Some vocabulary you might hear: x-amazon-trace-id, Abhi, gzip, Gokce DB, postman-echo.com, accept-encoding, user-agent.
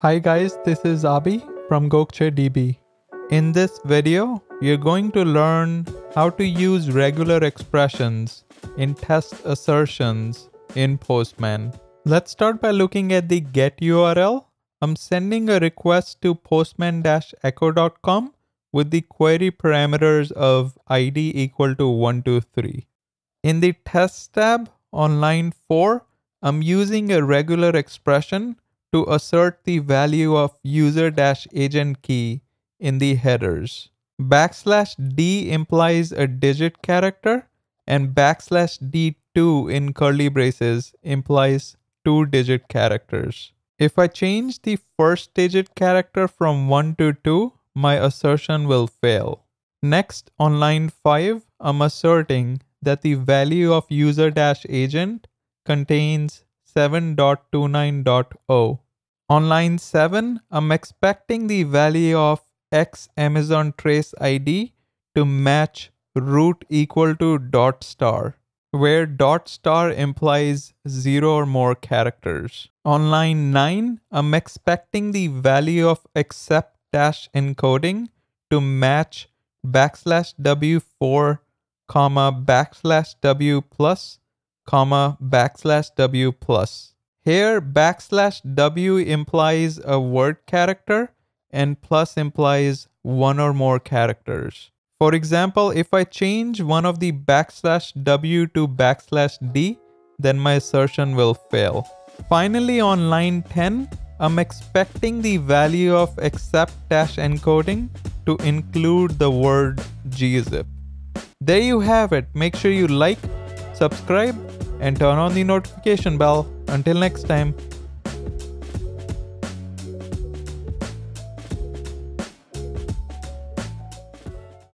Hi guys, this is Abhi from Gokce DB. In this video, you're going to learn how to use regular expressions in test assertions in Postman. Let's start by looking at the GET URL. I'm sending a request to postman-echo.com with the query parameters of ID equal to 123. In the test tab on line 4, I'm using a regular expression to assert the value of user-agent key in the headers. \d implies a digit character and \d2 in curly braces implies 2 digit characters. If I change the first digit character from 1 to 2, my assertion will fail. Next, on line 5, I'm asserting that the value of user-agent contains 7.29.0. On line 7, I'm expecting the value of x Amazon trace ID to match root equal to $, where $* implies 0 or more characters. On line 9, I'm expecting the value of accept encoding to match \w4, \w+, \w+. Here \w implies a word character and plus implies 1 or more characters. For example, if I change one of the \w to \d, then my assertion will fail. Finally, on line 10, I'm expecting the value of accept encoding to include the word gzip. There you have it. Make sure you like, subscribe, and turn on the notification bell. Until next time.